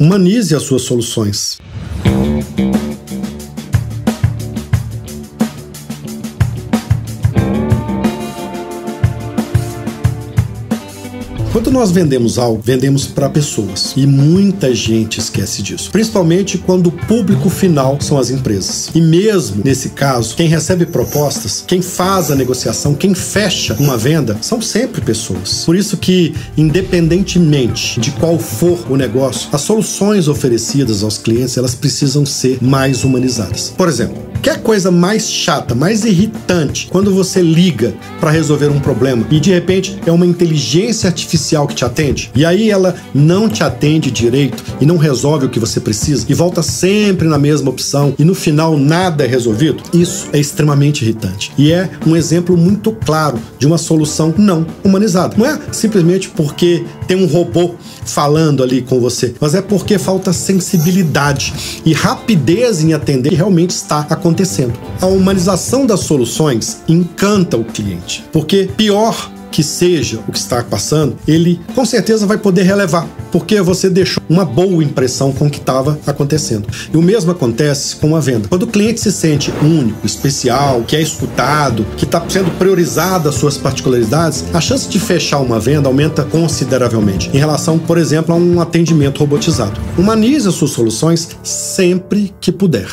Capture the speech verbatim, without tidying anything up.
Humanize as suas soluções. Quando nós vendemos algo, vendemos para pessoas. E muita gente esquece disso. Principalmente quando o público final são as empresas. E mesmo nesse caso, quem recebe propostas, quem faz a negociação, quem fecha uma venda, são sempre pessoas. Por isso que, independentemente de qual for o negócio, as soluções oferecidas aos clientes, elas precisam ser mais humanizadas. Por exemplo, que é a coisa mais chata, mais irritante quando você liga para resolver um problema e de repente é uma inteligência artificial que te atende? E aí ela não te atende direito e não resolve o que você precisa e volta sempre na mesma opção e no final nada é resolvido? Isso é extremamente irritante e é um exemplo muito claro de uma solução não humanizada. Não é simplesmente porque tem um robô falando ali com você, mas é porque falta sensibilidade e rapidez em atender o que realmente está acontecendo. acontecendo. A humanização das soluções encanta o cliente, porque pior que seja o que está passando, ele com certeza vai poder relevar, porque você deixou uma boa impressão com o que estava acontecendo. E o mesmo acontece com a venda. Quando o cliente se sente único, especial, que é escutado, que está sendo priorizado as suas particularidades, a chance de fechar uma venda aumenta consideravelmente, em relação, por exemplo, a um atendimento robotizado. Humanize as suas soluções sempre que puder.